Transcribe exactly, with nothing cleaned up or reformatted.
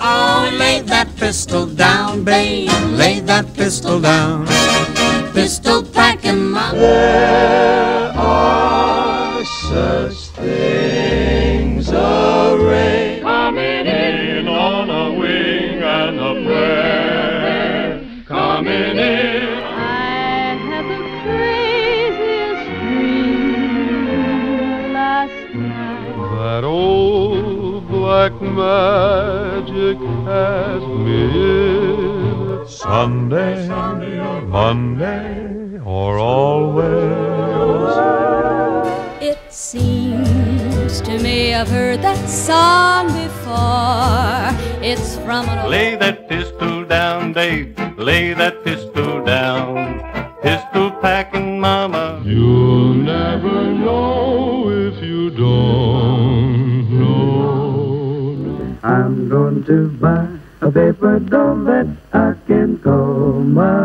Oh, lay that pistol down, babe, lay that pistol down. Pistol packing my... There are such things arrayed, coming in on a wing and a prayer, coming in. I had the craziest dream last night. That old black magic has me Sunday, Sunday or Monday, or always. It seems to me I've heard that song before. It's from an old... Lay that pistol down, babe, lay that pistol down. Pistol packing, mama. You'll never know if you don't know. I'm going to buy a paper doll that I can call my